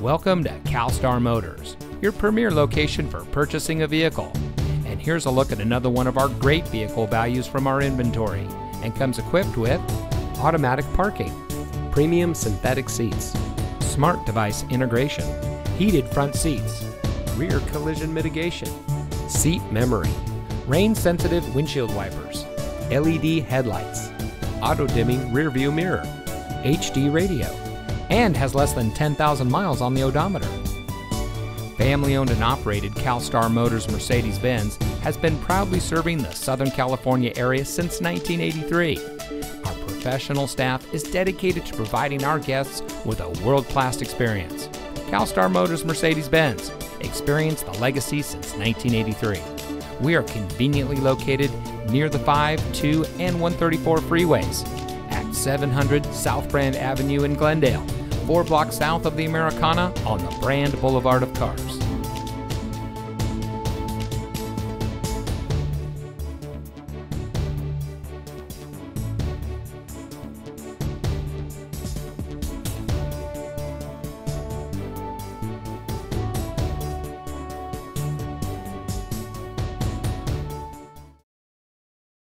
Welcome to CalStar Motors, your premier location for purchasing a vehicle. And here's a look at another one of our great vehicle values from our inventory, and comes equipped with automatic parking, premium synthetic seats, smart device integration, heated front seats, rear collision mitigation, seat memory, rain-sensitive windshield wipers, LED headlights, auto-dimming rear-view mirror, HD radio, and has less than 10,000 miles on the odometer. Family-owned and operated CalStar Motors Mercedes-Benz has been proudly serving the Southern California area since 1983. Our professional staff is dedicated to providing our guests with a world-class experience. CalStar Motors Mercedes-Benz, experienced the legacy since 1983. We are conveniently located near the 5, 2, and 134 freeways at 700 South Brand Avenue in Glendale, 4 blocks south of the Americana on the Brand Boulevard of Cars.